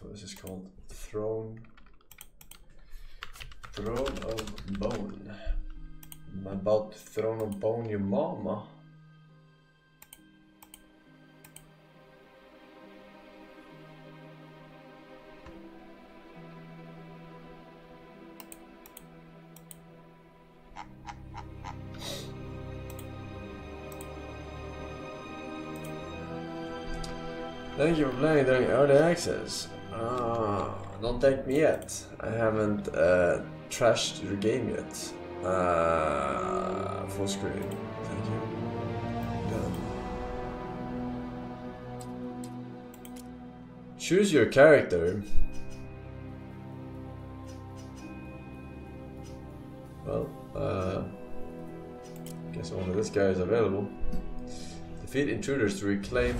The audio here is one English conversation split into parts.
what is this called? Throne of Bone. I'm about to Throne of Bone your mama. Thank you for playing during early access. Don't thank me yet. I haven't trashed your game yet. Full screen. Thank you. Done. Choose your character. Well, guess only this guy is available. Defeat intruders to reclaim.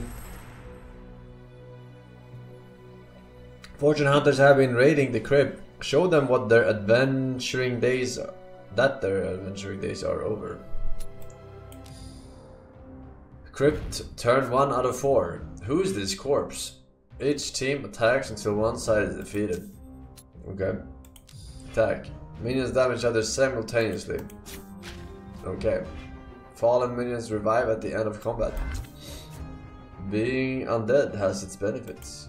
Fortune hunters have been raiding the crib. Show them what their adventuring days are. That their adventuring days are over. Crypt turn 1 out of 4. Who's this corpse? Each team attacks until one side is defeated. Okay. Attack. Minions damage others simultaneously. Okay. Fallen minions revive at the end of combat. Being undead has its benefits.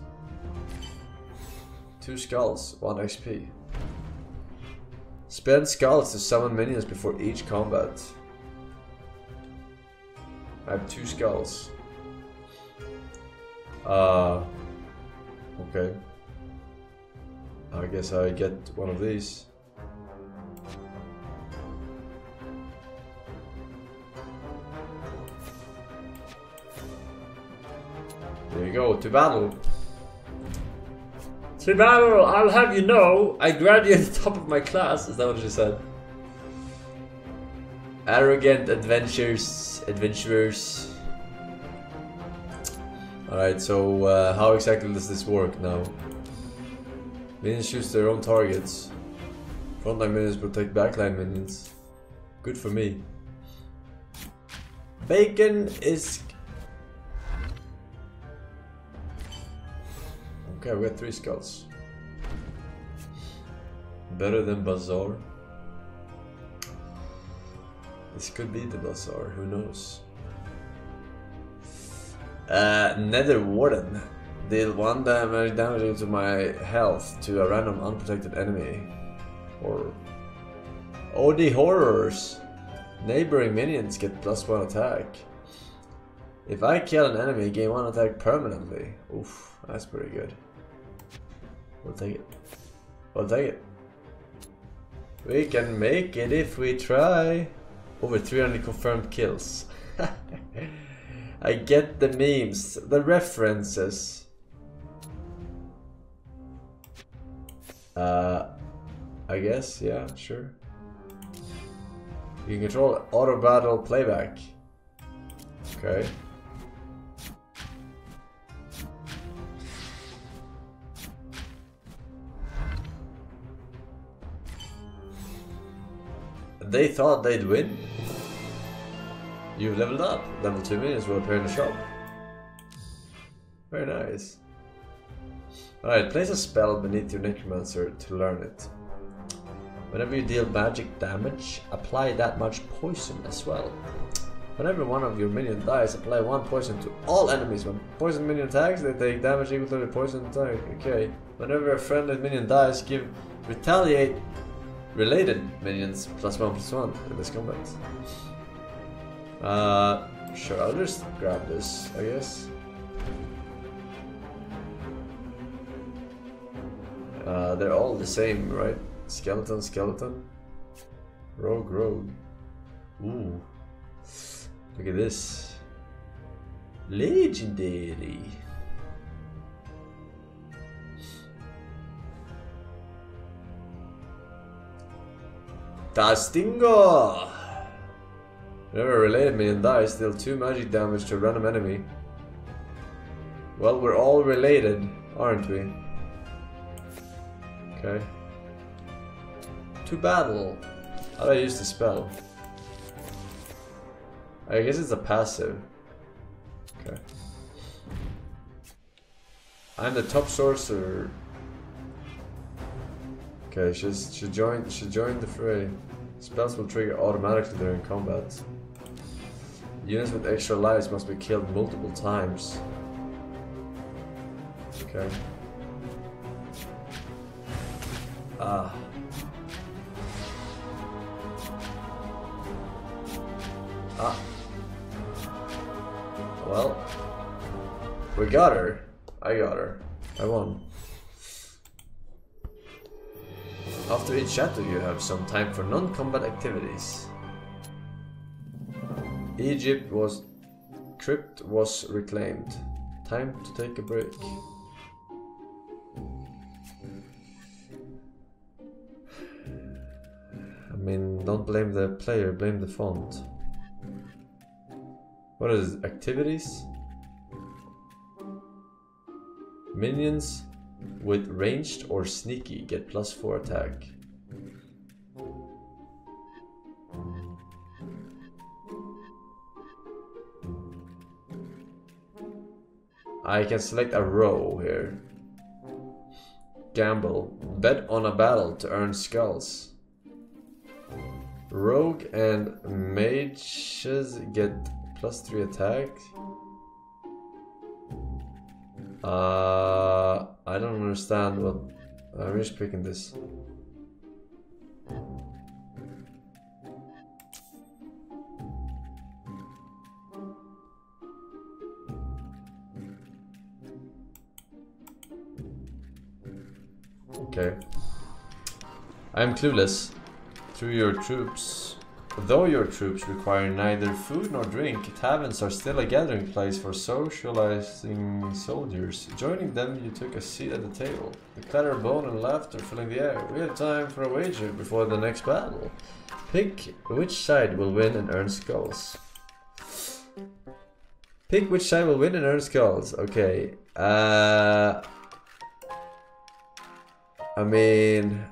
2 skulls, 1 XP. Spend skulls to summon minions before each combat. I have 2 skulls. Okay. I guess I get one of these. There you go, to battle. To battle, I'll have you know, I graduated top of my class. Is that what she said? Arrogant adventurers. Alright, so how exactly does this work now? Minions choose their own targets. Frontline minions protect backline minions. Good for me. Bacon is... Okay, we got 3 skulls. Better than Bazaar. This could be the Bazaar, who knows? Nether Warden. Deal 1 damage to my health to a random unprotected enemy. Horror. OD Horrors. Neighboring minions get +1 attack. If I kill an enemy, gain 1 attack permanently. Oof, that's pretty good. We'll take it. We'll take it. We can make it if we try. Over 300 confirmed kills. I get the memes, the references. I guess, yeah, sure. You can control auto battle playback. Okay. They thought they'd win. You've leveled up. Level 2 minions will appear in the shop. Very nice. Alright, place a spell beneath your necromancer to learn it. Whenever you deal magic damage, apply that much poison as well. Whenever one of your minion dies, apply 1 poison to all enemies. When poison minion attacks, they take damage equal to the poison attack. Okay. Whenever a friendly minion dies, give retaliate related minions +1/+1 in this combat. Sure, I'll just grab this, I guess. They're all the same, right? Skeleton, skeleton. Rogue, rogue. Ooh. Look at this. Legendary. Tastingo! Whenever a related minion dies, deal 2 magic damage to a random enemy. Well, we're all related, aren't we? Okay. To battle. How do I use the spell? I guess it's a passive. Okay. I'm the top sorcerer. Okay, she joined the fray. Spells will trigger automatically during combat. Units with extra lives must be killed multiple times. Okay. Ah. Ah. Well. We got her. I got her. I won. After each chapter you have some time for non-combat activities. Crypt was reclaimed. Time to take a break. I mean, don't blame the player, blame the font. What is it? Activities? Minions with ranged or sneaky get +4 attack. I can select a row here. Gamble. Bet on a battle to earn skulls. Rogue and mages get +3 attack. I don't understand what... I'm just picking this. Okay. I'm clueless. Though your troops require neither food nor drink, taverns are still a gathering place for socializing soldiers. Joining them, you took a seat at the table. The clatter of bone and laughter filling the air. We have time for a wager before the next battle. Pick which side will win and earn skulls. Pick which side will win and earn skulls. Okay. I mean...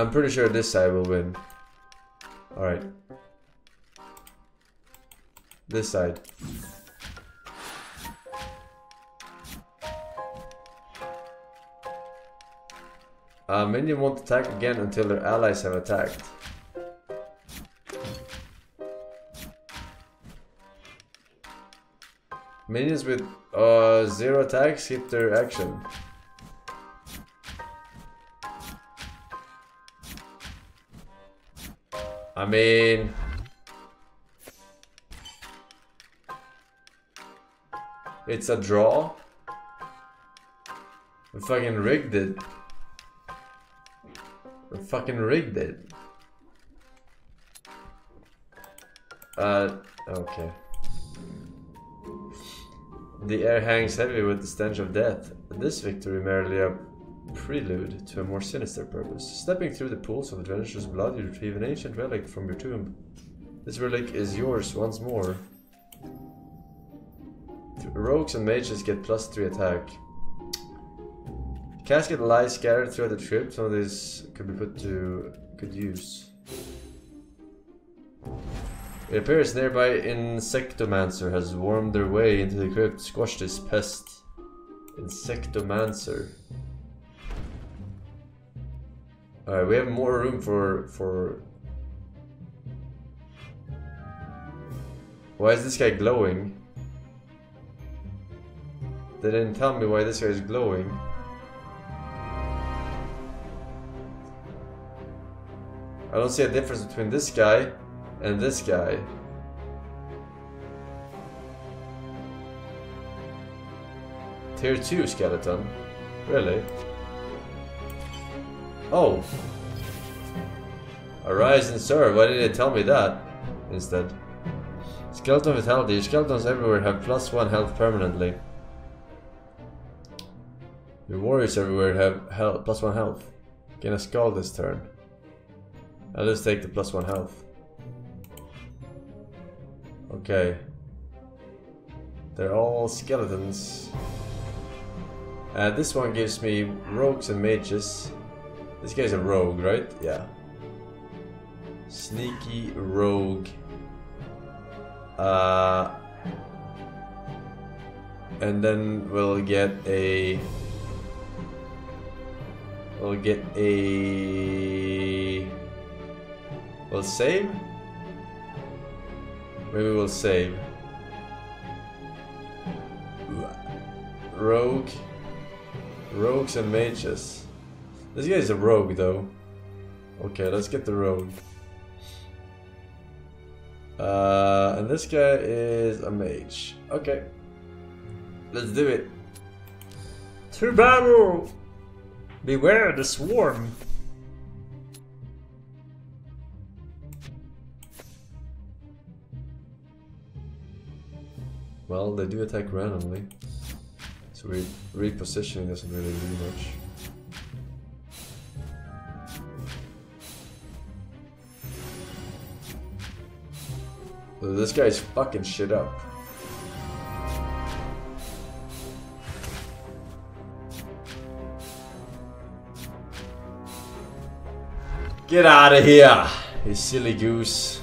I'm pretty sure this side will win. Alright. This side. Minion won't attack again until their allies have attacked. Minions with 0 attacks hit their action. I mean... It's a draw? We fucking rigged it. We fucking rigged it. Okay. The air hangs heavy with the stench of death. This victory merely a prelude to a more sinister purpose. Stepping through the pools of adventurous blood, you retrieve an ancient relic from your tomb. This relic is yours once more. Rogues and mages get +3 attack. Casket lies scattered throughout the trip. Some of these could be put to good use. It appears nearby Insectomancer has wormed their way into the crypt. Squash this pest. Insectomancer. Alright, we have more room for... Why is this guy glowing? They didn't tell me why this guy is glowing. I don't see a difference between this guy and this guy. Tier 2 skeleton? Really? Oh! Arise and serve, why didn't they tell me that? Instead. Skeleton Vitality. Skeletons everywhere have +1 health permanently. The warriors everywhere have health, +1 health. Gain a skull this turn. I'll just take the +1 health. Okay. They're all skeletons. This one gives me rogues and mages. This guy's a rogue, right? Yeah. Sneaky rogue. And then we'll save? Maybe we'll save. Rogue. Rogues and mages. This guy is a rogue though. Okay, let's get the rogue. And this guy is a mage. Okay. Let's do it. To battle! Beware the swarm! Well, they do attack randomly. So repositioning doesn't really do much. This guy's fucking shit up. Get out of here, you silly goose.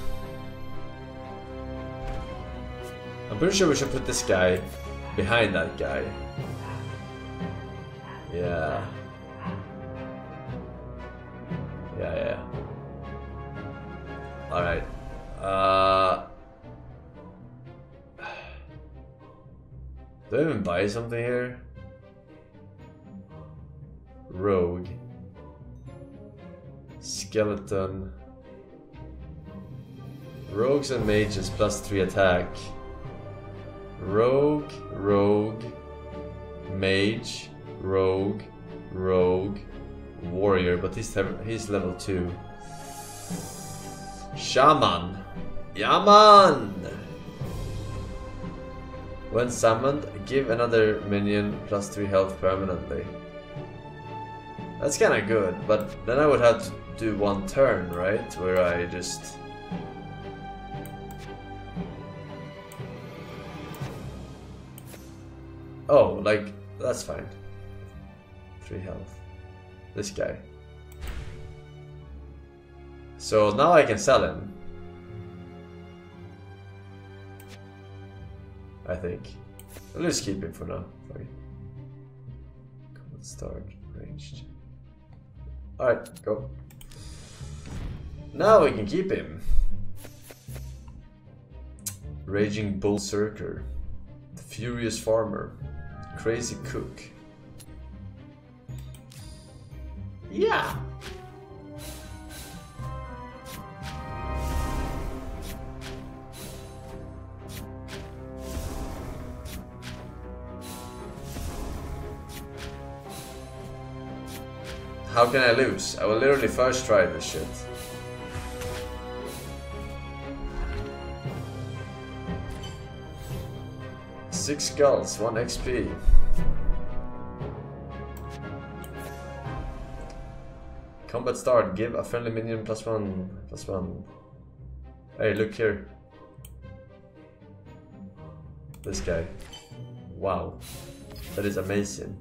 I'm pretty sure we should put this guy behind that guy. Yeah. Yeah, yeah. Alright. Do I even buy something here? Rogue. Skeleton. Rogues and mages +3 attack. Rogue, rogue, mage, rogue, rogue, warrior, but he's level 2. Shaman. Yaman! When summoned, give another minion +3 health permanently. That's kinda good, but then I would have to do one turn, right? Where I just... Oh, like, that's fine. 3 health. This guy. So now I can sell him. I think. I'll just keep it for now. Okay. Let's start ranged. Alright, go. Now we can keep him. Raging Berserker. The Furious Farmer. Crazy Cook. Yeah! How can I lose? I will literally first try this shit. Six skulls, 1 XP. Combat start, give a friendly minion +1/+1. Hey, look here. This guy. Wow. That is amazing.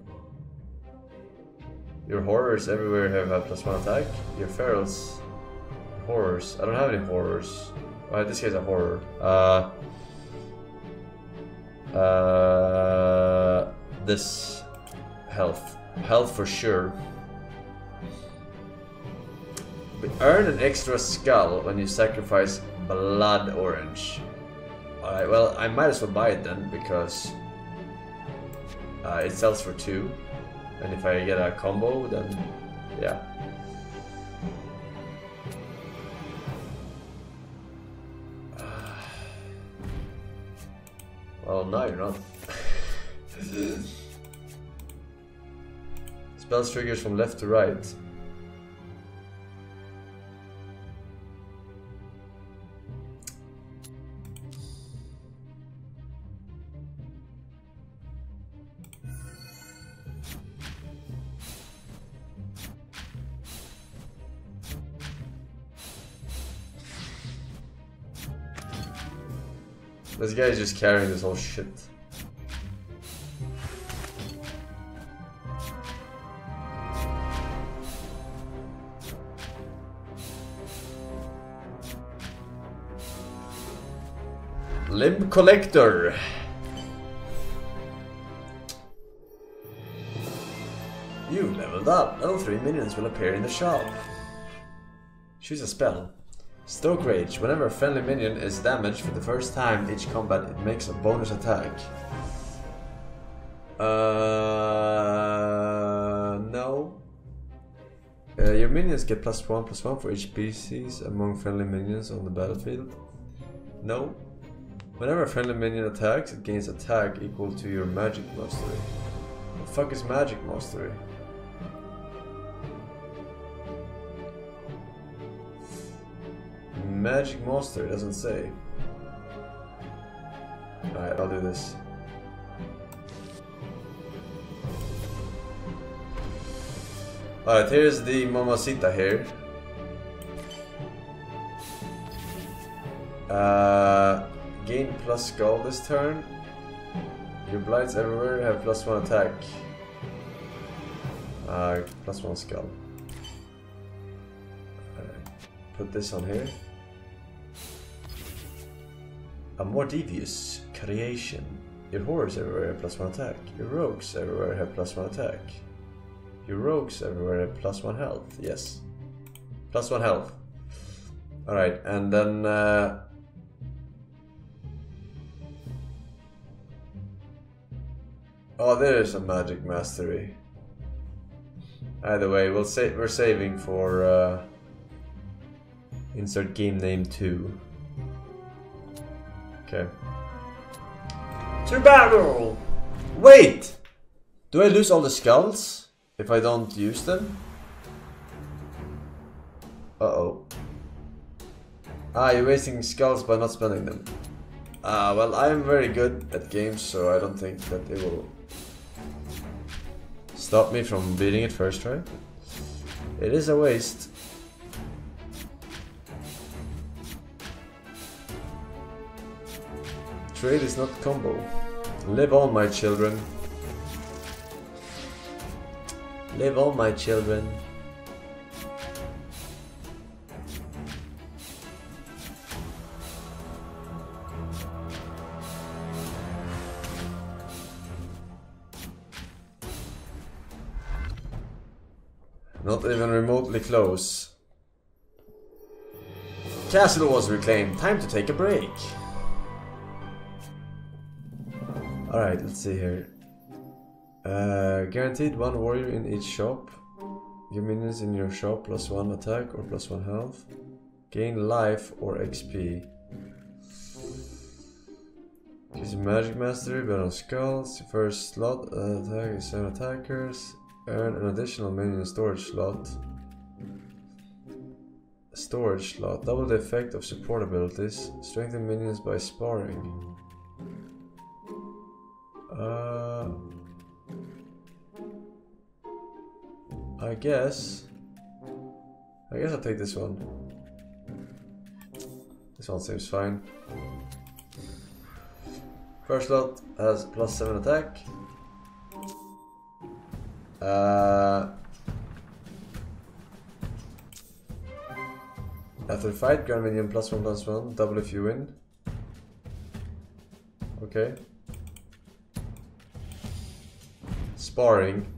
Your horrors everywhere have +1 attack. Your ferals. Horrors. I don't have any horrors. Oh, this guy's a horror. This. Health. Health for sure. But earn an extra skull when you sacrifice blood orange. Alright, well, I might as well buy it then because it sells for 2. And if I get a combo, then yeah. Well, no, you're not. Spells triggers from left to right. This guy is just carrying this whole shit. Limb Collector. You leveled up. Level 3 minions will appear in the shop. Choose a spell. Stoke Rage. Whenever a friendly minion is damaged for the first time each combat, it makes a bonus attack. No. Your minions get +1/+1 for each species among friendly minions on the battlefield. No. Whenever a friendly minion attacks, it gains attack equal to your magic mastery. What the fuck is magic mastery? Magic mastery doesn't say. Alright, I'll do this. Alright, here's the Mamacita here. Gain plus skull this turn. Your blights everywhere have +1 attack. +1 skull. Alright. Put this on here. A more devious creation. Your horrors everywhere have +1 attack. Your rogues everywhere have +1 attack. Your rogues everywhere have +1 health. Yes. +1 health. Alright, and then oh, there's a magic mastery. Either way, we'll save. We're saving for insert game name 2. Okay. To battle. Wait, do I lose all the skulls if I don't use them? Uh-oh. Ah, you're wasting skulls by not spending them. Ah, well, I'm very good at games, so I don't think that it will stop me from beating it first try. It is a waste. Trade is not combo. Live on, my children. Live on, my children. Not even remotely close. Castle was reclaimed. Time to take a break. Alright, let's see here. Guaranteed 1 warrior in each shop. Your minions in your shop +1 attack or +1 health. Gain life or XP. Use magic mastery, but on skulls. First slot attack is 7 attackers. Earn an additional minion storage slot. Storage slot. Double the effect of support abilities. Strengthen minions by sparring. I guess I'll take this one. This one seems fine. First slot has +7 attack. After the fight, grant minion +1/+1, double if you win. Okay. Sparring.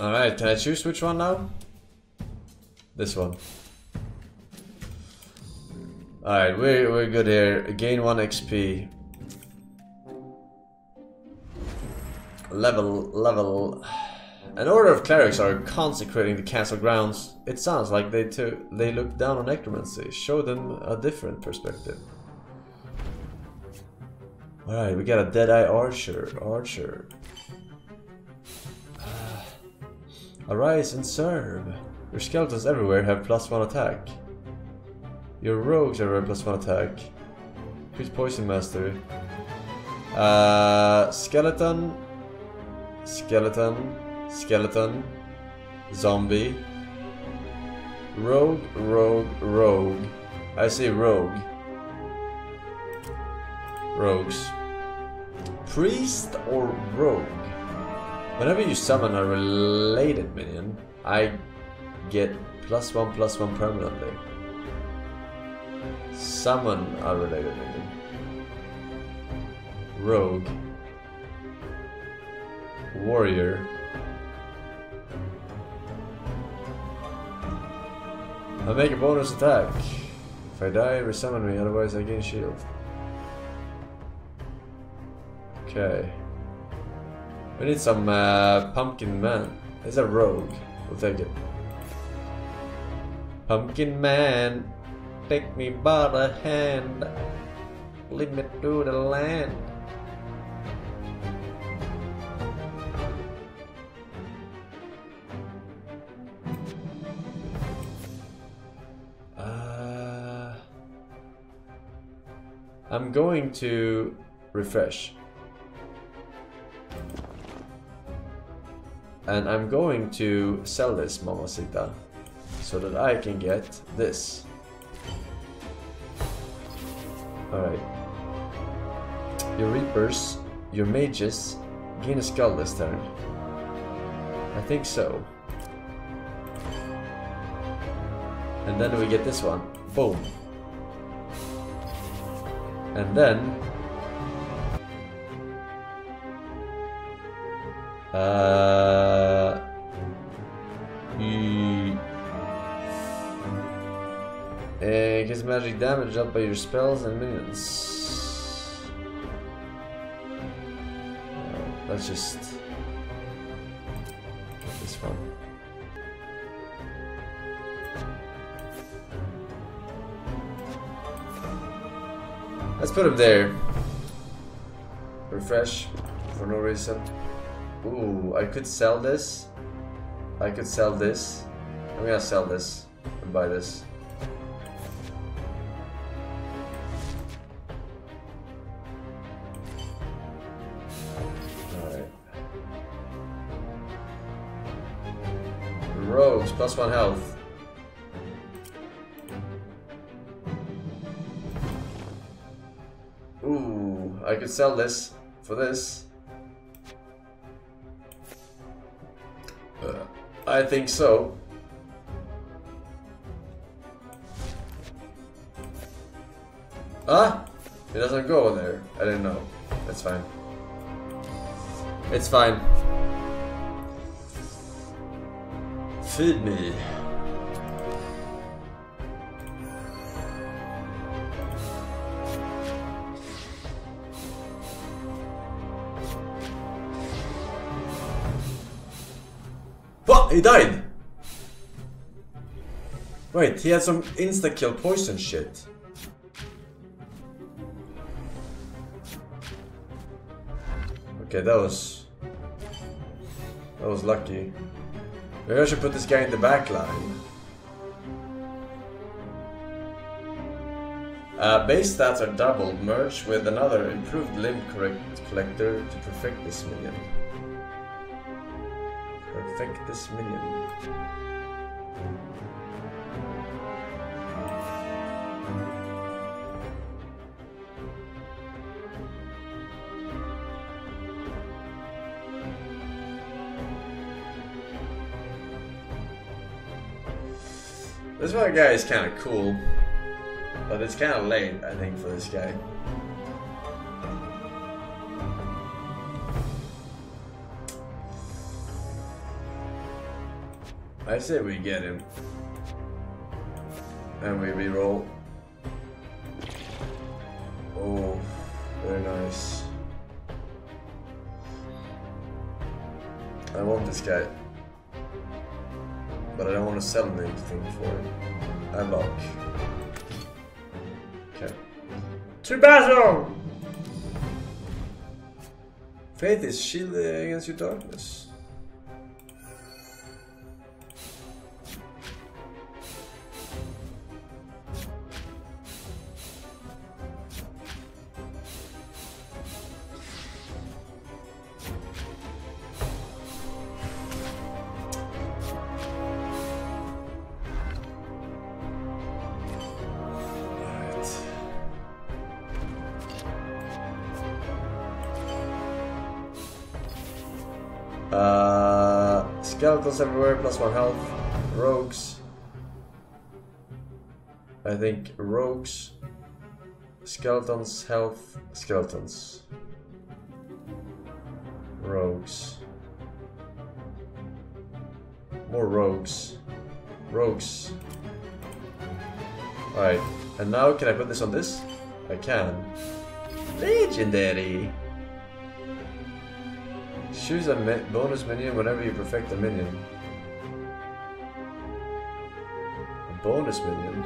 Alright, can I choose which one now? This one. Alright, we're good here. Gain 1 XP. Level. An order of clerics are consecrating the castle grounds. It sounds like they look down on necromancy. Show them a different perspective. Alright, we got a Deadeye Archer. Arise and serve. Your skeletons everywhere have +1 attack. Your rogues everywhere have +1 attack. Who's Poison Master? Skeleton. Skeleton. Skeleton. Zombie. Rogue, rogue, rogue. I say rogue. Rogues. Priest or rogue? Whenever you summon a related minion, I get +1/+1 permanently. Summon a related minion. Rogue. Warrior. I make a bonus attack. If I die, resummon me, otherwise I gain shield. Okay. We need some Pumpkin Man. It's a rogue. We'll take it. Pumpkin Man, take me by the hand. Lead me to the land. I'm going to refresh. And I'm going to sell this mamacita so that I can get this. Alright. Your reapers, your mages, gain a skull this turn. I think so. And then we get this one. Boom. And then it gets magic damage up by your spells and minions. Let's just get this one. Let's put him there. Refresh for no reason. Ooh, I could sell this. I could sell this. I'm gonna sell this and buy this. Alright. Rogues, +1 health. I could sell this for this. I think so. Ah! It doesn't go there. I didn't know. That's fine. It's fine. Feed me. He died! Wait, he had some insta-kill poison shit. Okay, that was lucky. Maybe I should put this guy in the back line. Base stats are doubled. Merge with another improved limb collector to perfect this minion. Perfect this minion. This one guy is kind of cool, but it's kind of late, I think, for this guy. I say we get him. And we reroll. Oh, very nice. I want this guy. But I don't want to sell him anything for him. I lock. Okay. To battle! Faith is shield against your darkness. Skeletons everywhere, +1 health. Rogues. I think rogues. Skeletons, health, skeletons. Rogues. More rogues. Rogues. Alright, and now can I put this on this? I can. Legendary! Choose a bonus minion whenever you perfect a minion. A bonus minion?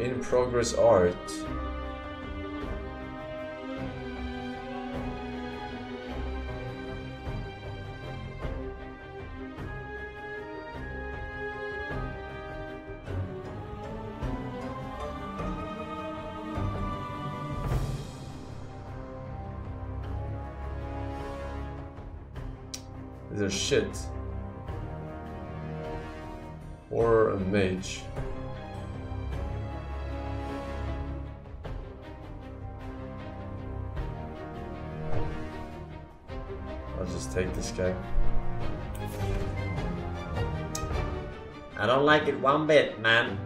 In progress art. Is there shit? Or a mage? I'll just take this guy. I don't like it one bit, man.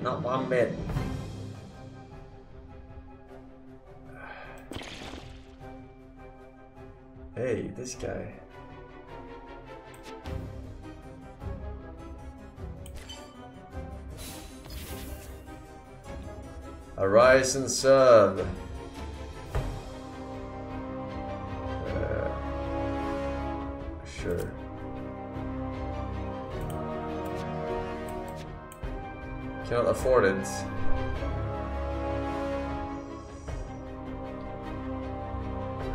Not one bit. Hey, this guy. Arise and serve. Sure. Cannot afford it.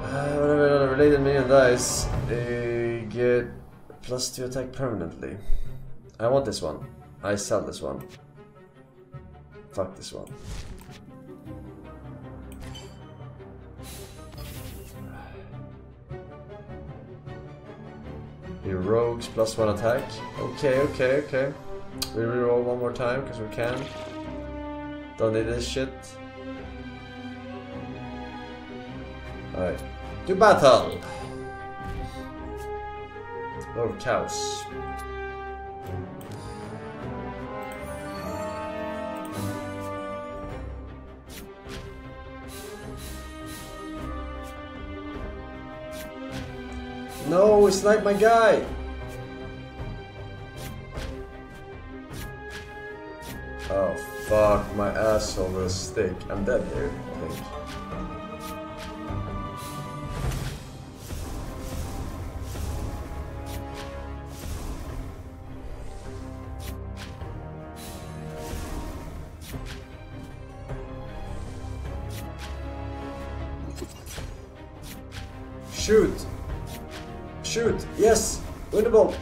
Whenever another related minion dies, they get +2 attack permanently. I want this one. I sell this one. Fuck this one. Rogues +1 attack. Okay, okay, okay. We reroll one more time because we can. Don't need this shit. Alright. To battle! Oh, cows. No, it's like my guy! Oh fuck, my asshole will stick. I'm dead here, I think. Shoot! Shoot! Yes! Winnable!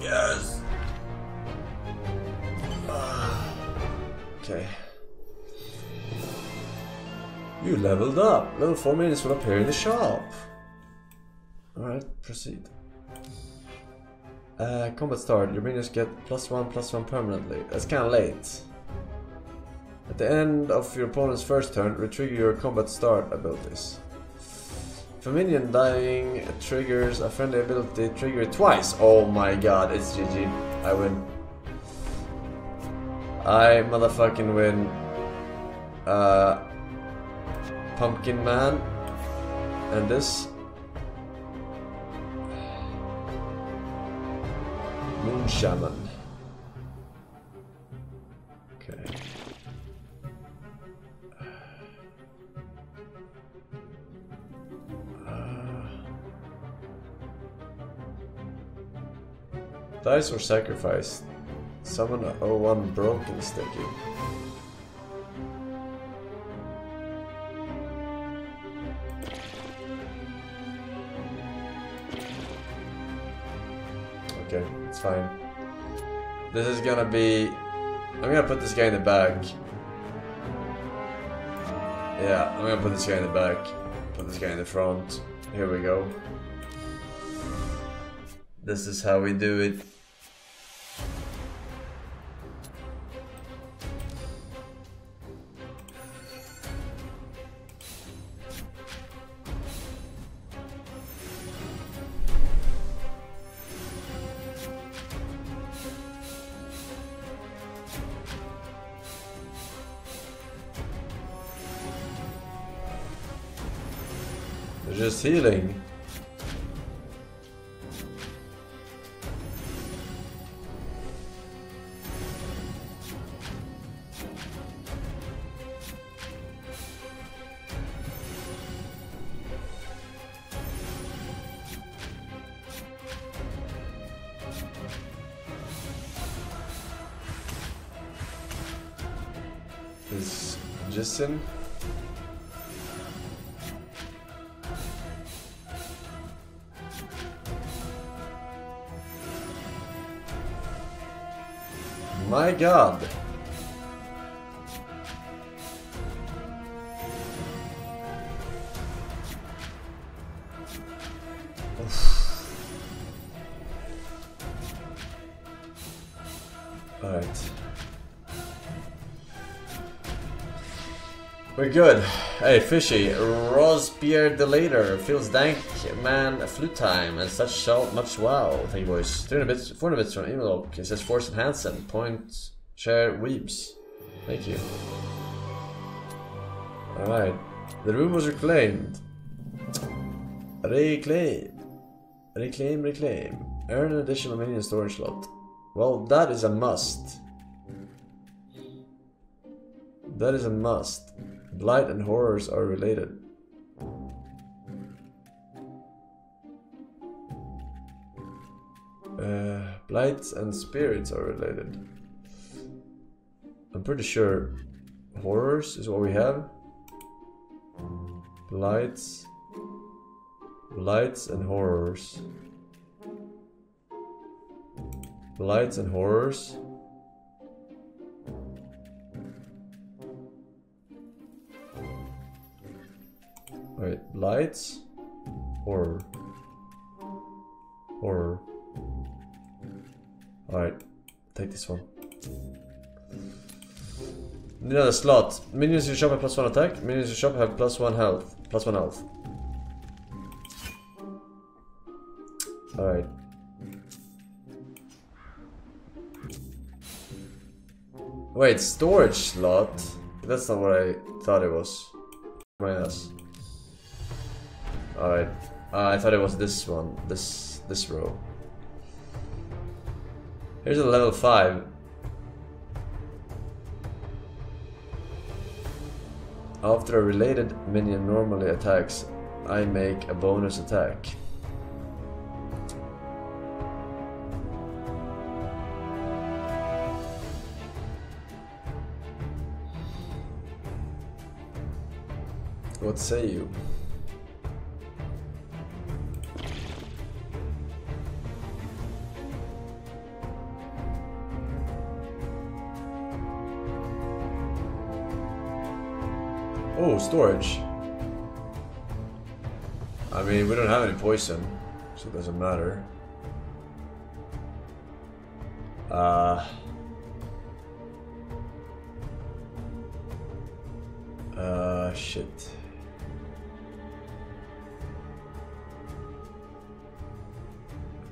Yes! Okay. You leveled up! Level 4 minions will appear in the shop! Alright, proceed. Combat start. Your minions get +1/+1 permanently. That's kinda late. At the end of your opponent's first turn, retrigger your combat start abilities. If a minion dying triggers a friendly ability, trigger it twice. Oh my god, it's GG. I win. I motherfucking win. Pumpkin Man. And this. Moon Shaman. Okay. Dice or sacrifice. Summon a 0/1 broken statue. Okay, it's fine. This is gonna be... I'm gonna put this guy in the back. Yeah, I'm gonna put this guy in the back. Put this guy in the front. Here we go. This is how we do it. just healing. Is Justin? My God! All right. We're good. Hey, fishy. Rosebeard the Later. Feels dank, man. Flute time. And such shall much wow. Thank you, boys. 300 bits, 400 bits from Emelok. It says Force and Hansen. Point share weeps. Thank you. Alright. The room was reclaimed. Reclaim. Earn an additional minion storage slot. Well, that is a must. That is a must. Blight and horrors are related. Blights and spirits are related. I'm pretty sure horrors is what we have. Blights and horrors. Blights and horrors. Alright, blights, horror. Alright, take this one. Need another slot. Minions in shop have +1 attack, minions in shop have +1 health. +1 health. Alright. Wait, storage slot? That's not what I thought it was. My ass. Alright, I thought it was this one, this row. Here's a level 5. After a related minion normally attacks, I make a bonus attack. What say you? Oh, storage. I mean, we don't have any poison, so it doesn't matter. Shit.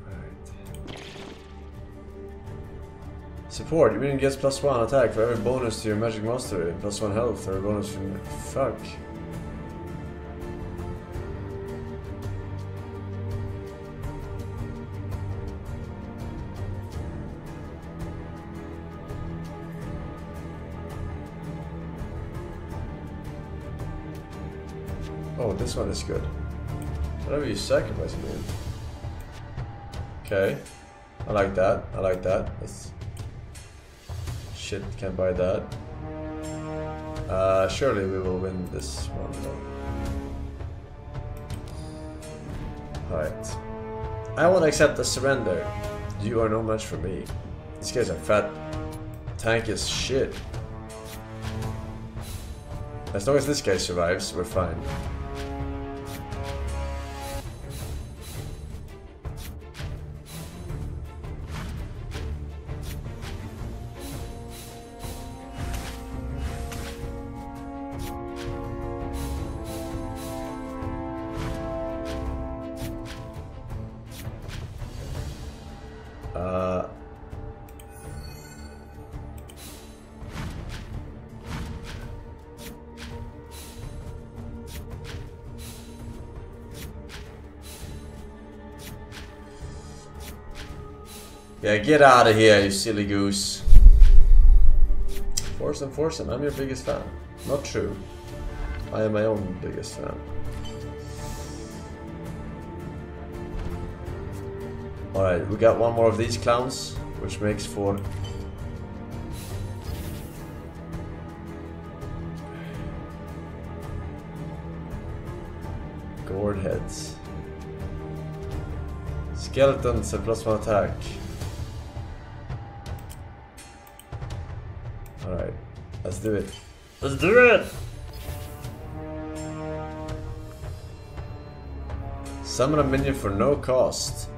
Alright. Support, your minion gets +1 attack for every bonus to your magic mastery, and +1 health for every bonus from fuck. Oh, this one is good. Whatever you sacrifice, man. Okay. I like that. That's... Shit, can't buy that. Surely we will win this one though. Alright. I won't accept the surrender. You are no match for me. These guys are fat. Tank is shit. As long as this guy survives, we're fine. Yeah, get out of here, you silly goose. Force him, I'm your biggest fan. Not true. I am my own biggest fan. Alright, we got one more of these clowns, which makes for... gourd heads. Skeletons and +1 attack. Alright, let's do it. Let's do it! Summon a minion for no cost.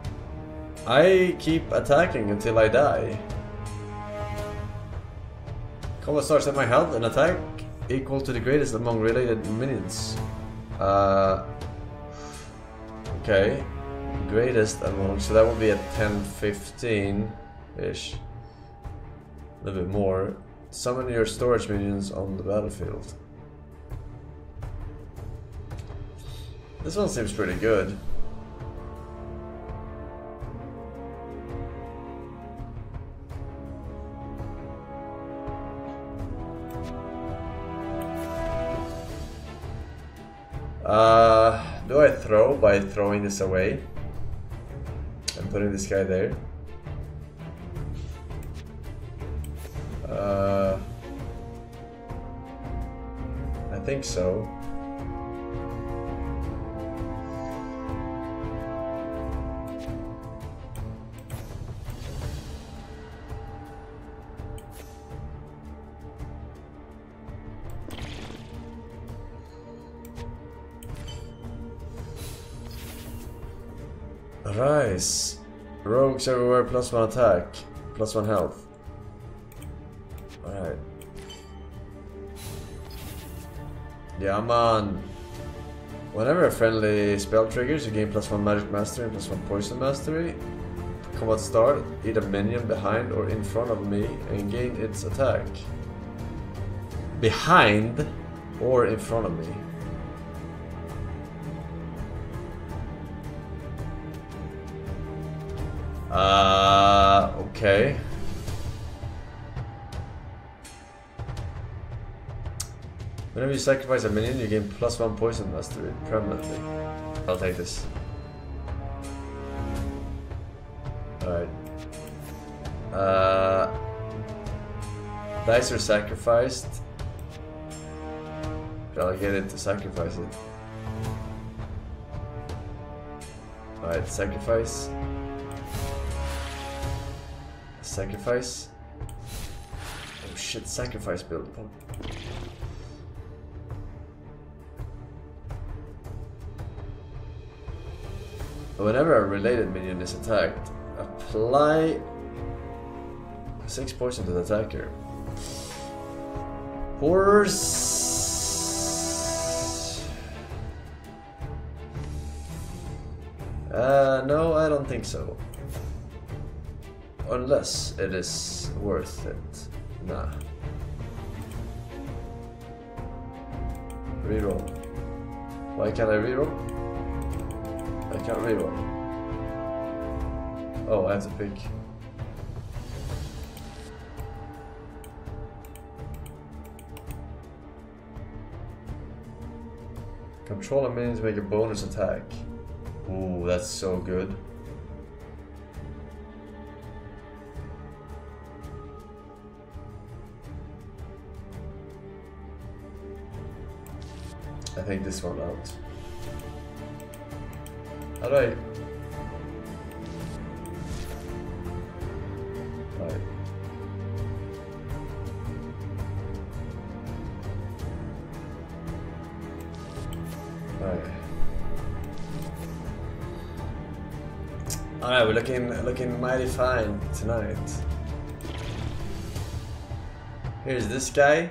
I keep attacking until I die. Combat starts at my health and attack equal to the greatest among related minions. Okay. Greatest among, so that would be at 10-15-ish. A little bit more. Summon your storage minions on the battlefield. This one seems pretty good. Do I throw by throwing this away and putting this guy there? I think so. Arise! Rogues everywhere, +1 attack, +1 health. Alright. Yeah, man. Whenever a friendly spell triggers, you gain +1 magic mastery and +1 poison mastery. Combat start, eat a minion behind or in front of me and gain its attack. Behind or in front of me. Okay. Whenever you sacrifice a minion, you gain +1 poison mastery permanently. I'll take this. Alright. Dice are sacrificed. But I'll get it to sacrifice it. Alright, sacrifice. Sacrifice. Oh shit, sacrifice build. Whenever a related minion is attacked, apply 6 poison to the attacker. Horse. No, I don't think so. Unless it is worth it. Nah. Reroll. Why can't I reroll? I can't reroll. Oh, I have to pick. Control a minion to make a bonus attack. Ooh, that's so good. I take this one out. Alright. Alright. Alright. Alright, we're looking mighty fine tonight. Here's this guy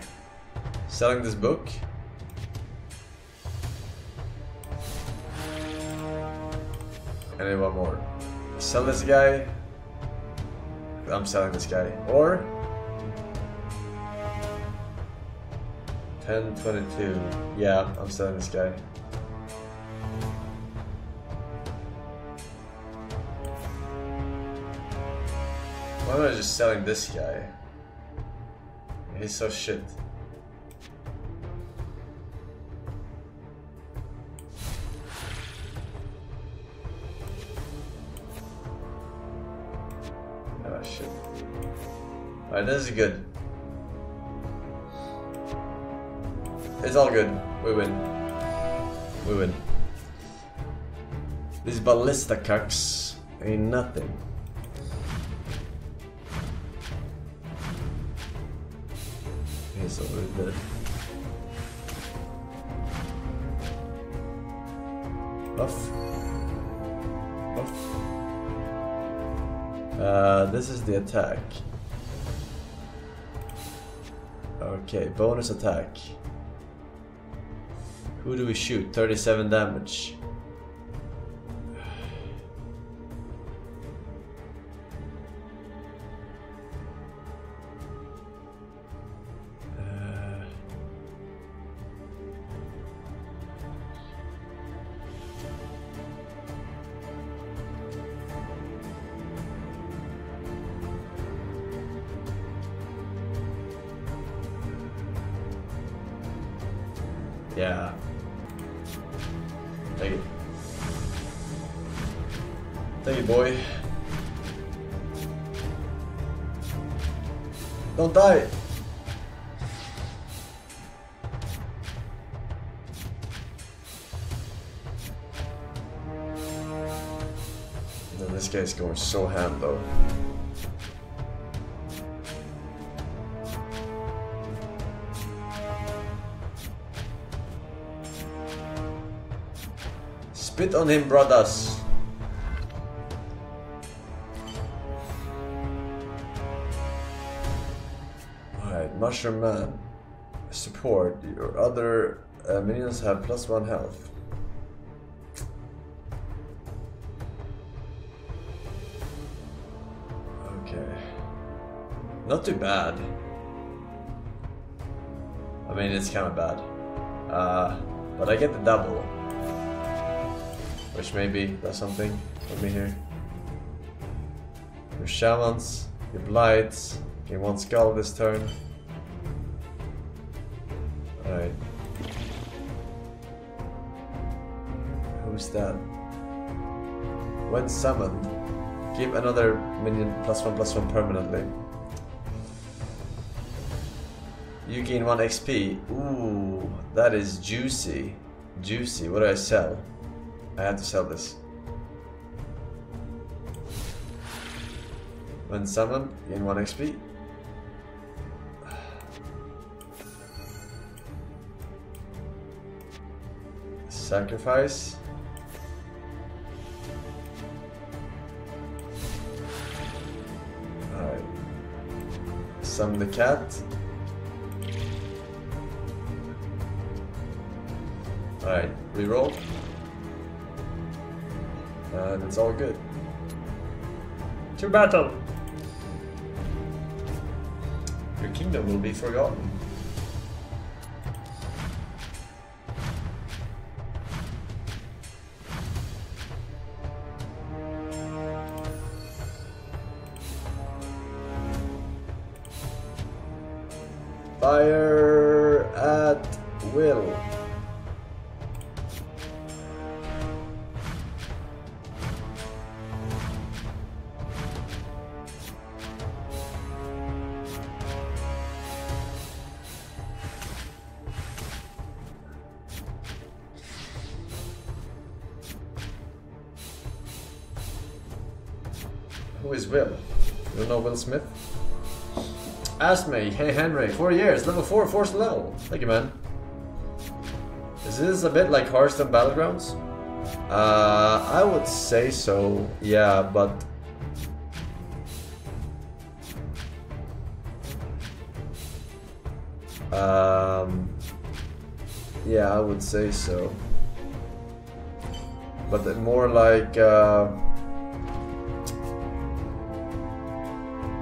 selling this book. I need one more. Sell this guy. I'm selling this guy. Or 1022. Yeah, I'm selling this guy. Why am I just selling this guy? He's so shit. Oh shit. Alright, this is good. It's all good. We win. We win. These ballista cucks ain't nothing. He's already dead. Buff. Buff. This is the attack. Okay, bonus attack. Who do we shoot? 37 damage. Yeah. Take it. Take it, boy. Don't die! No, this guy's going so ham though. Spit on him, brothers. Alright, Mushroom Man. Support. Your other minions have +1 health. Okay. Not too bad. I mean, it's kind of bad. But I get the double. Which maybe does something for me here. Your shamans, your blights, gain 1 skull this turn. Alright. Who's that? When summoned, give another minion +1/+1 permanently. You gain 1 XP. Ooh, that is juicy. Juicy, what do I sell? I had to sell this. When summoned, gain 1 XP. Sacrifice. Alright. Summon the cat. Alright, reroll. And it's all good. To battle! Your kingdom will be forgotten. Fire at will. Who is Will? You don't know Will Smith? Ask me. Hey Henry, 4 years, level 4, force level. Thank you, man. Is this a bit like Hearthstone Battlegrounds? I would say so. Yeah, but yeah, I would say so. But more like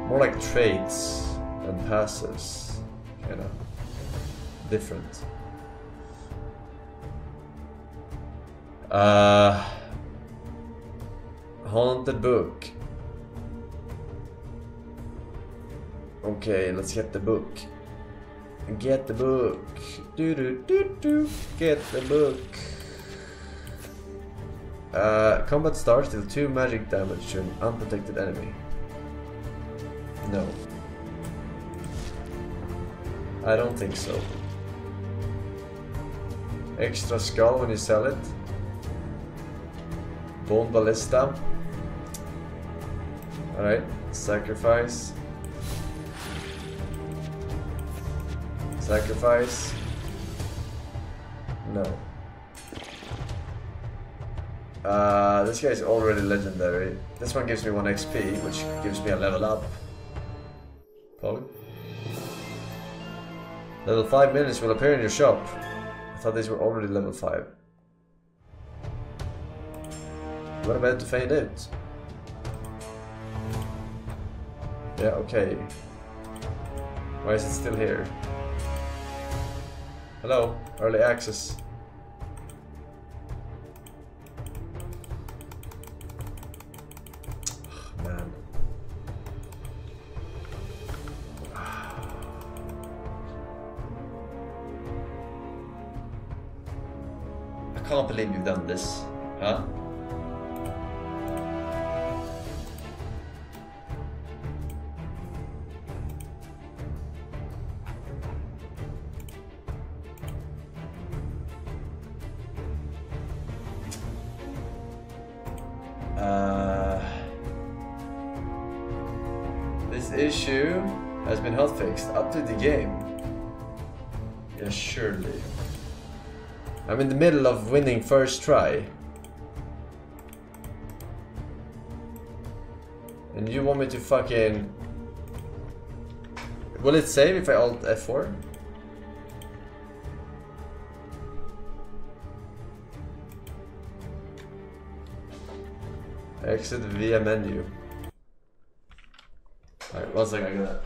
more like traits and passes, you know, different. Haunted book. Okay, let's get the book. Get the book. Do do do do. Get the book. Combat starts till 2 magic damage to an unprotected enemy. No. I don't think so. Extra skull when you sell it. Bone ballista. Alright, sacrifice. Sacrifice. No. This guy is already legendary. This one gives me 1 XP, which gives me a level up. Probably. Level 5 minions will appear in your shop. I thought these were already level 5. What about to fade it? Yeah, okay. Why is it still here? Hello, early access. Oh, man. I can't believe you've done this, huh? This issue has been hotfixed. Update the game. Yes, surely. I'm in the middle of winning first try. And you want me to fucking... Will it save if I alt F4? Exit via menu. Alright, 1 second, I got that.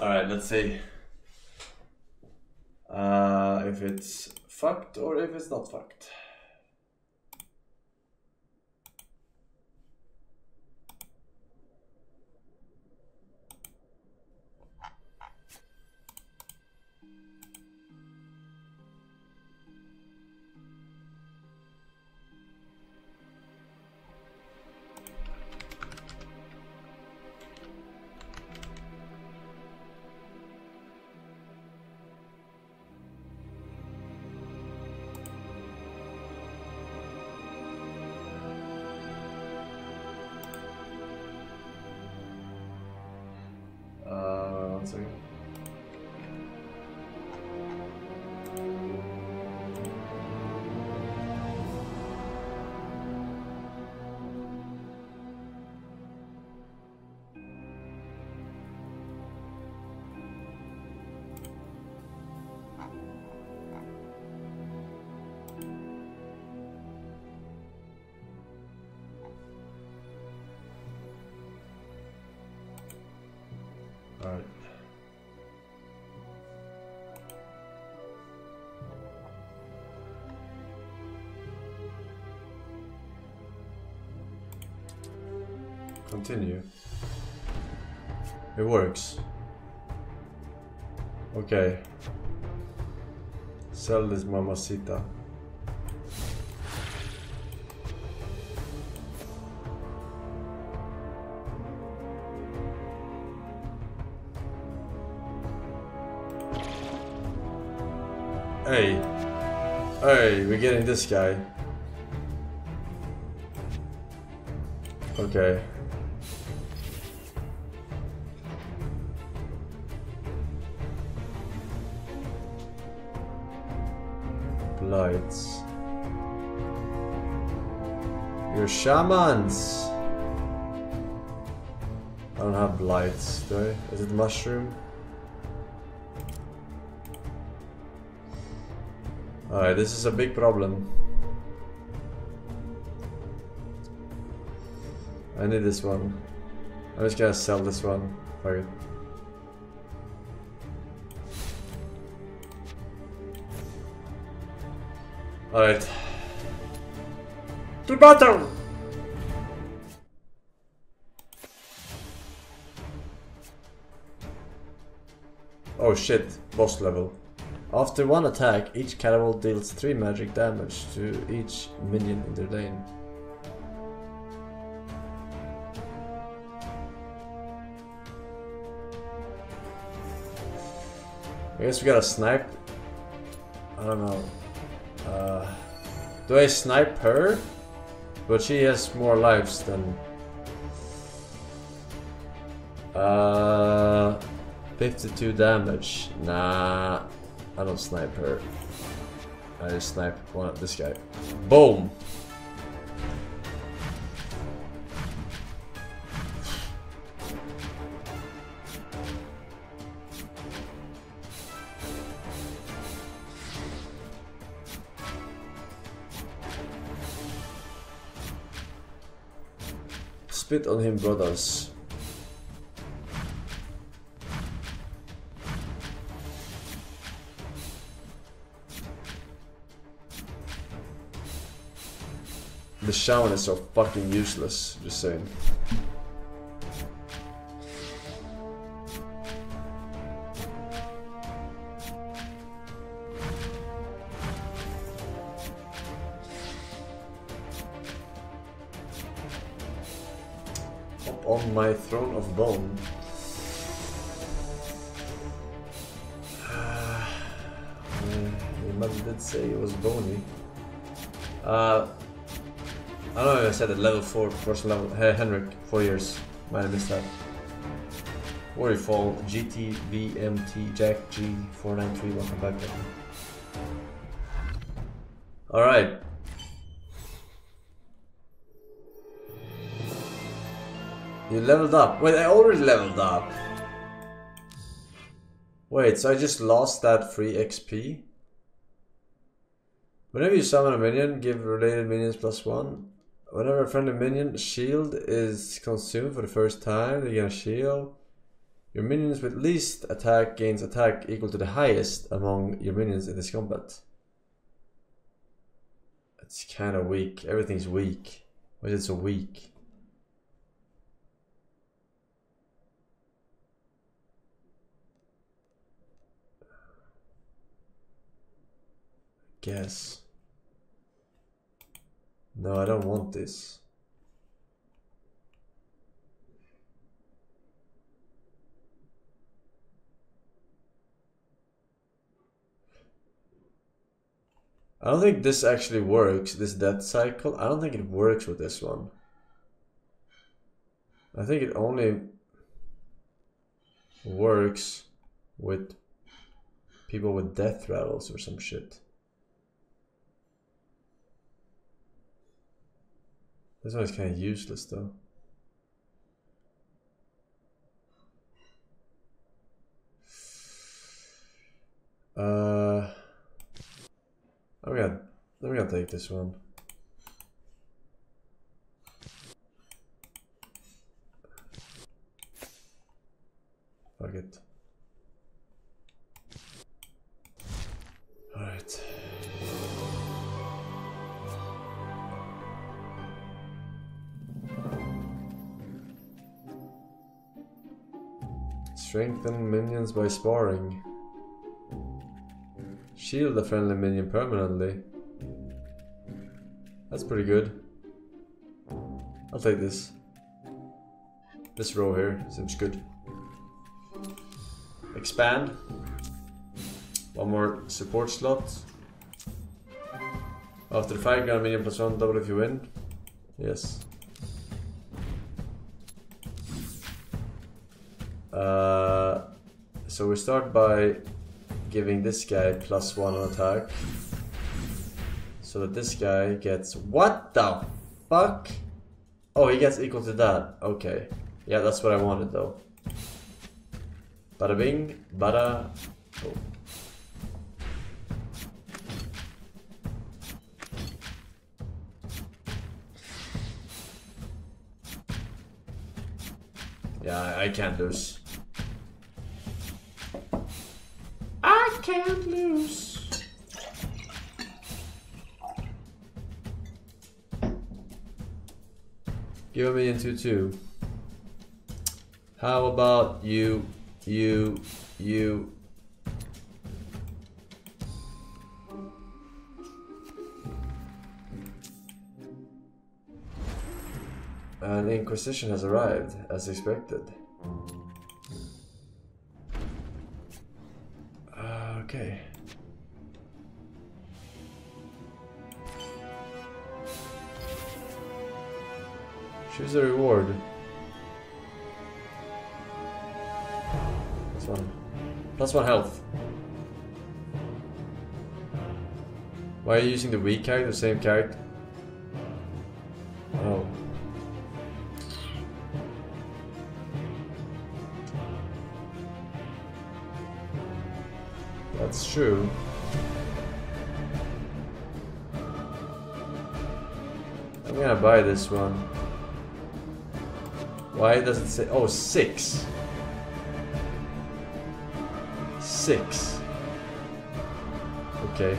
Alright, let's see if it's fucked or if it's not fucked. Alright. Continue. It works. Okay. Sell this mamacita. Hey. Hey, we're getting this guy. Okay. Blights. You're shamans! I don't have blights, do I? Is it mushroom? Alright, this is a big problem. I need this one. I'm just gonna sell this one. Fuck it. Alright. To battle! Oh shit, boss level. After one attack, each cannibal deals 3 magic damage to each minion in their lane. I guess we gotta snipe. I don't know. Do I snipe her? But she has more lives than... 52 damage. Nah, I don't snipe her. I just snipe one of this guy. Boom! Spit on him, brothers. The shaman is so fucking useless, just saying. Hop on my throne of bone. Your mother did say it was bony. I don't know if I said it, level 4, first level. Hey, Henrik, 4 years. Might have missed that. Warriorfall, GTVMT, Jack G493, welcome back. Alright. You leveled up. Wait, I already leveled up. Wait, so I just lost that free XP? Whenever you summon a minion, give related minions +1. Whenever a friendly minion shield is consumed for the first time, they gain a shield. Your minions with least attack gains attack equal to the highest among your minions in this combat. It's kind of weak. Everything's weak. Why is it so weak? Guess. No, I don't want this. I don't think this actually works, this death cycle. I don't think it works with this one. I think it only works with people with death rattles or some shit. This one is kind of useless though. I'm gonna take this one. Fuck it. Alright. Strengthen minions by sparring. Shield a friendly minion permanently. That's pretty good. I'll take this. This row here seems good. Expand. One more support slot. After 5, got a minion +1, double if you win. Yes. So we start by giving this guy +1 on attack. So that this guy gets... What the fuck? Oh, he gets equal to that. Okay. Yeah, that's what I wanted though. Bada bing, bada... Oh. Yeah, I can't lose. I can't lose. Give a minion 2/2. How about you? An Inquisition has arrived, as expected. Okay. Choose a reward. That's one. +1 health. Why are you using the weak character, the same character? Oh. That's true. I'm gonna buy this one. Why does it say? Oh, 6. 6. Okay.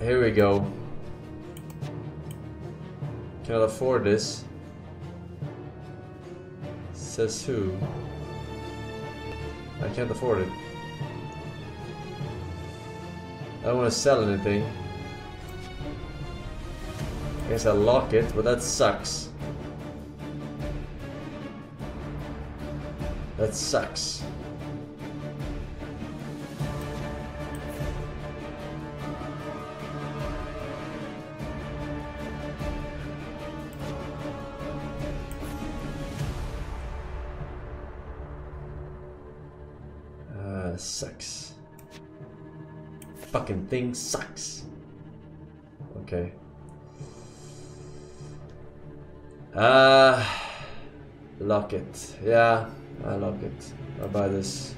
Here we go. Cannot afford this. Says who? I can't afford it. I don't want to sell anything. I guess I'll lock it, but that sucks. That sucks. Sucks. Fucking thing sucks. Okay. Lock it. Yeah, I lock it. I'll buy this.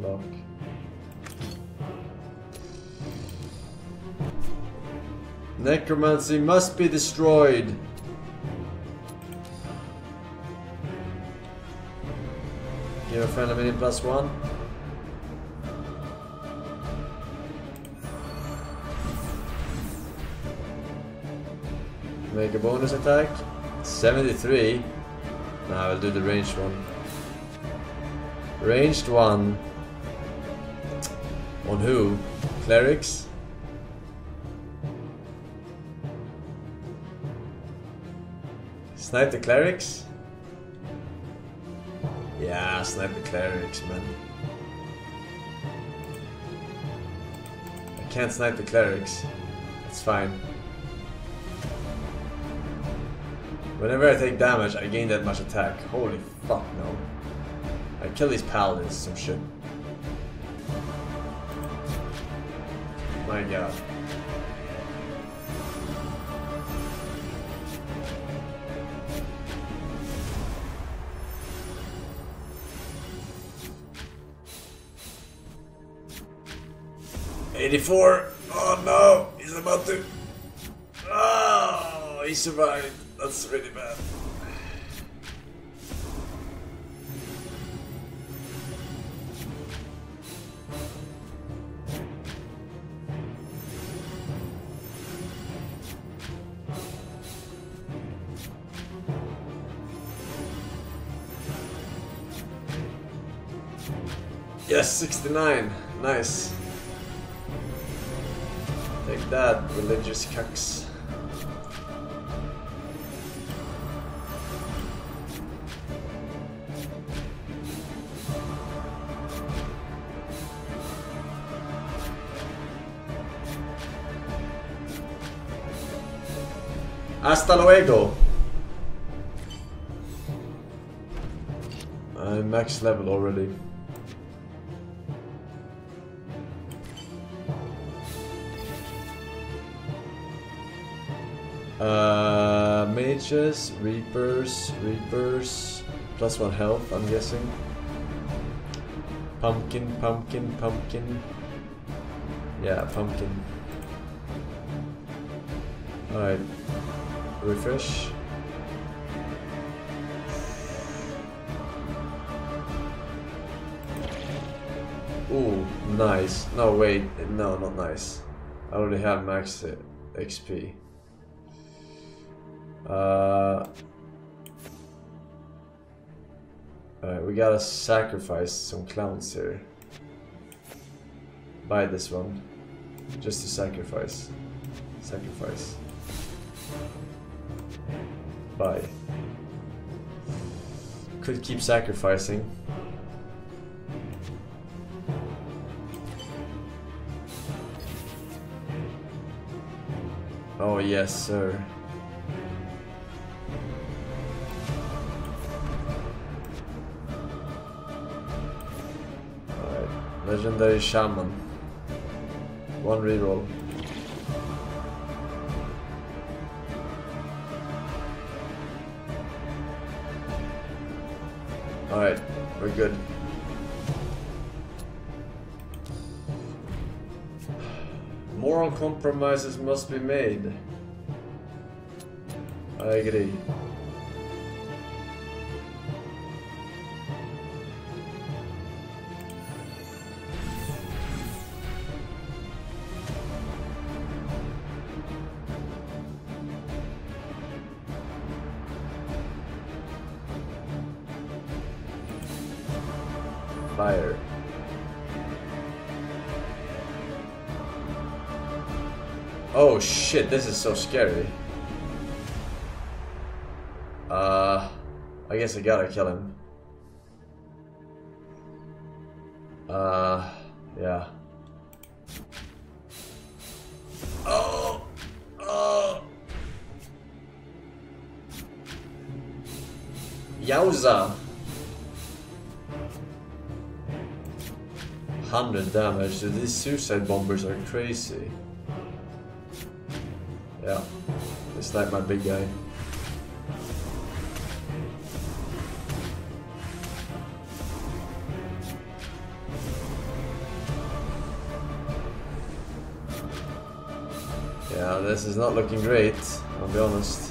Lock. Necromancy must be destroyed. Give a friend a minion +1. Make a bonus attack. 73. Now I'll do the ranged one. Ranged one. On who? Clerics? Snipe the clerics? Yeah, snipe the clerics, man. I can't snipe the clerics. That's fine. Whenever I take damage, I gain that much attack. Holy fuck, no. I kill these paladins, some shit. My god. +4. Oh no, he's about to. Oh, he survived. That's really bad. Yes, 69. Nice. Take that, religious cucks. Hasta luego. I'm max level already. Mages, reapers, plus 1 health, I'm guessing. Pumpkin. Yeah, pumpkin. Alright. Refresh. Ooh, nice. No, wait. No, not nice. I already have max XP. Alright, we gotta sacrifice some clowns here. Buy this one. Just to sacrifice. Buy. Could keep sacrificing. Oh yes, sir. Legendary Shaman. 1 reroll. Alright, we're good. Moral compromises must be made. I agree. Fire. Oh shit, this is so scary. I guess I gotta kill him. Yeah. Oh! Oh! Yowza! 100 damage, so these suicide bombers are crazy. Yeah, it's like my big guy. Yeah, this is not looking great, I'll be honest.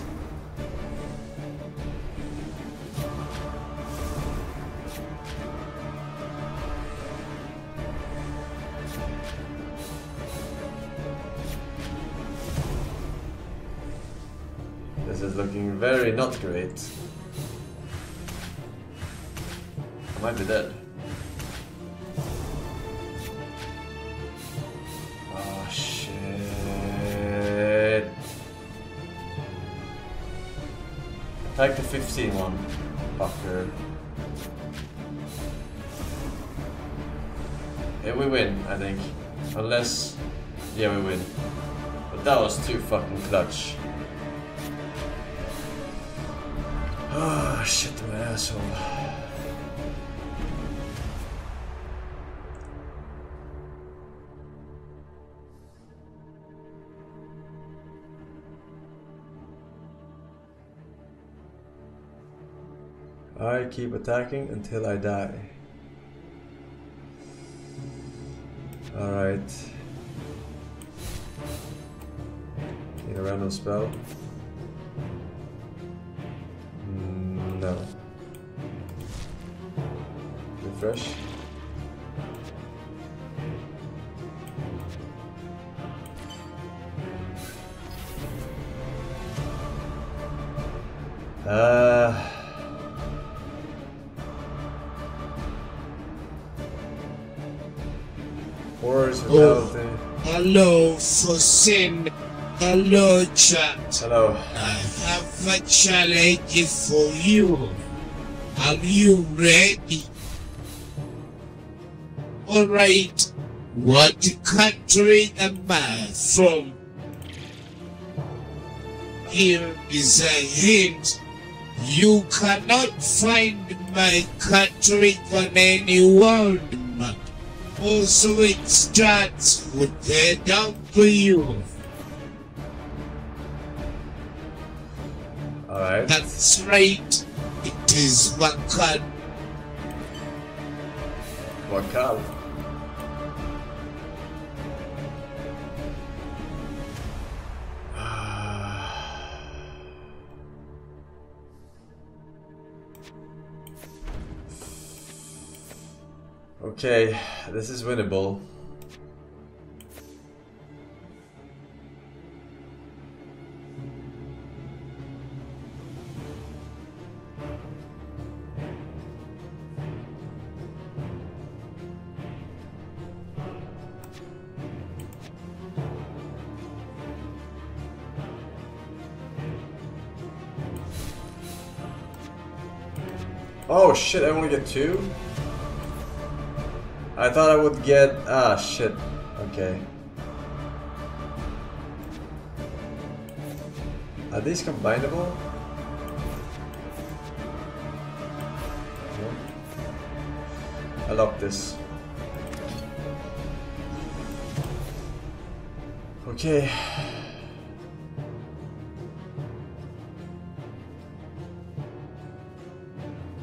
Very not great. I might be dead. Oh shit. Attack the 15 one, fucker. Yeah, we win, I think. Unless, yeah, we win. But that was too fucking clutch. Oh shit, my asshole. I keep attacking until I die. Alright. Need a random spell. No. Refresh. Horrors without the... Hello, Fosin. Hello, chat. Hello. I have a challenge for you. Are you ready? Alright, what country am I from? here is a hint. You cannot find my country on any world map. Also, it starts with a W. Alright. That's right. It is Wakad. Wakad. Okay, this is winnable. Oh shit, I only get two? I thought I would get... ah, shit. Okay. Are these combinable? Okay. I love this. Okay.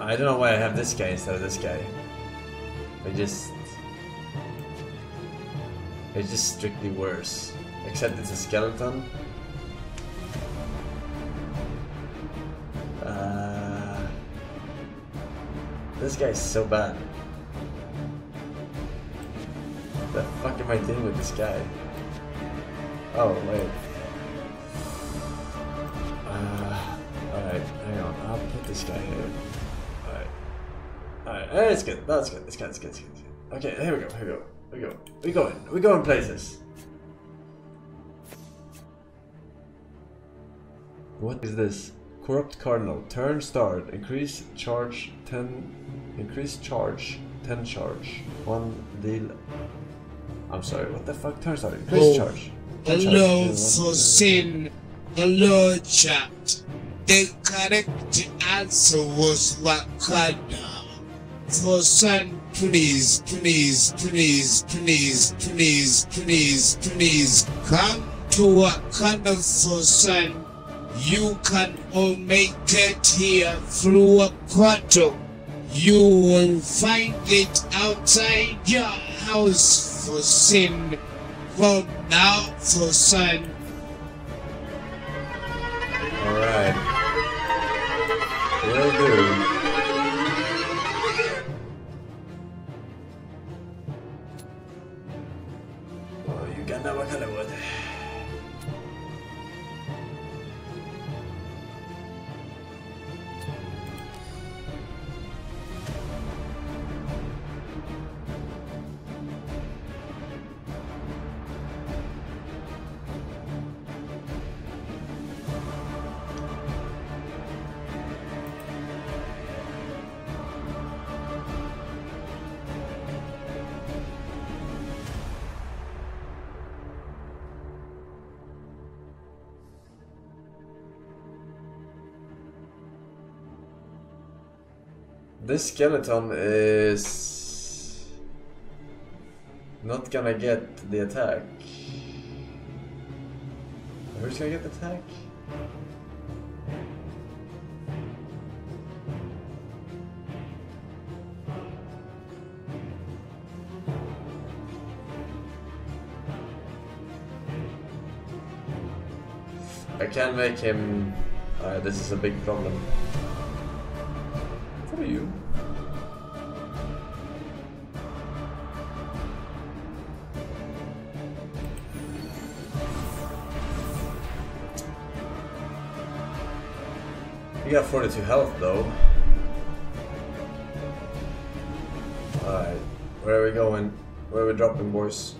I don't know why I have this guy instead of this guy. It's just strictly worse. Except it's a skeleton. This guy is so bad. What the fuck am I doing with this guy? Oh wait. Alright, hang on. I'll put this guy here. Alright. Alright, it's good. That's good. This guy's good. Okay, here we go. Here we go. We're going places. What is this? Corrupt Cardinal. Turn start. Increase charge 10. Increase charge 10 charge. One deal. I'm sorry. What the fuck? Turn start. Increase charge. Hello, Sosin. Hello, chat. The correct answer was Wakanda. Sosin, please come to Wakanda, Sosin. You can only get here through a portal. You will find it outside your house, Sosin. From now, Sosin. Alright. Will do. This skeleton is not gonna get the attack. Who's gonna get the attack? I can't make him. This is a big problem. For you. You got 42 health though. Alright, where are we going? Where are we dropping, boys?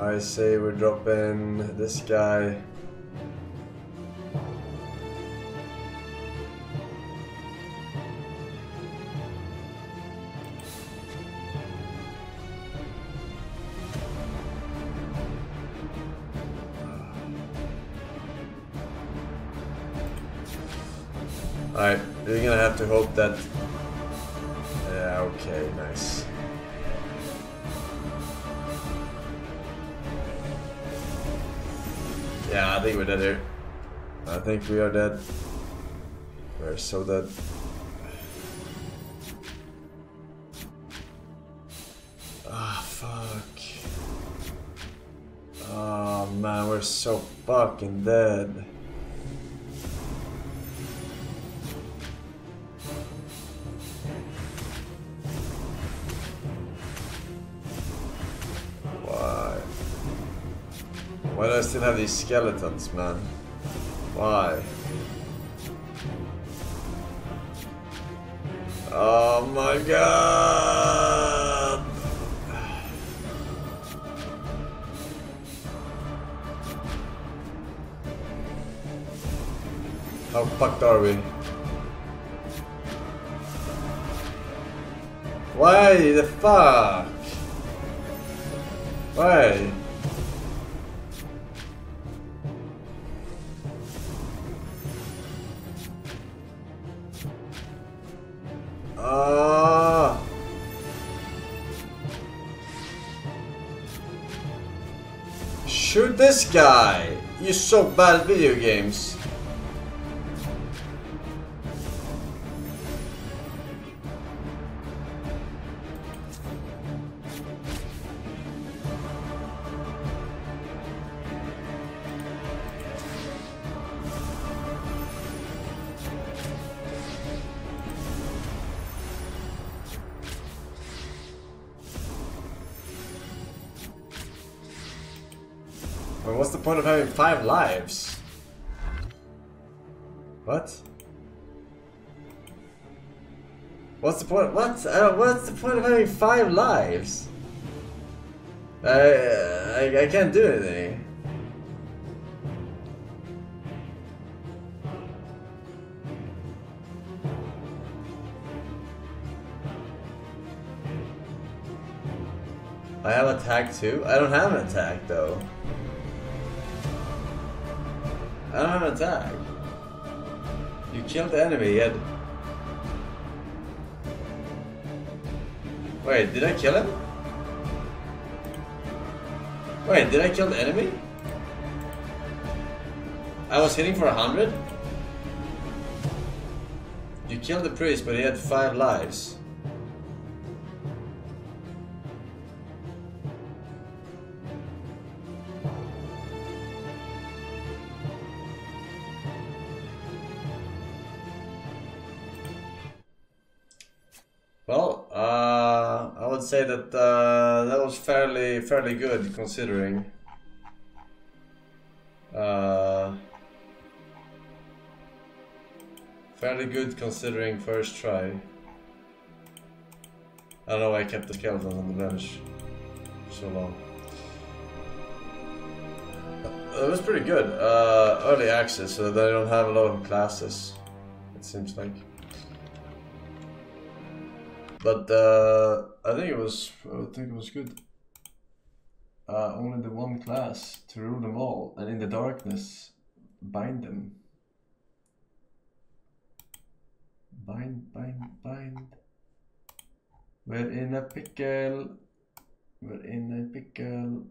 I say we're dropping this guy. Alright, you're gonna have to hope that... Yeah, okay, nice. Yeah, I think we're dead here. I think we are dead. We're so dead. Ah, fuck. Oh man, we're so fucking dead. Why do I still have these skeletons, man? Why? Oh my god! How fucked are we? Why the fuck? Why? Shoot this guy! You're so bad at video games. What's the point of having 5 lives? What? What's the point? What? What's the point of having 5 lives? I can't do anything. I have attack too? I don't have an attack though. I don't have an attack. You killed the enemy yet. Wait, did I kill him? Wait, did I kill the enemy? I was hitting for 100? You killed the priest, but he had 5 lives. Well, I would say that that was fairly good considering. Fairly good considering first try. I don't know why I kept the skeletons on the bench for so long. It was pretty good. Early access, so that I don't have a lot of classes, it seems like. But I think it was good. Only the one class to rule them all, and in the darkness, bind them. Bind. We're in a pickle.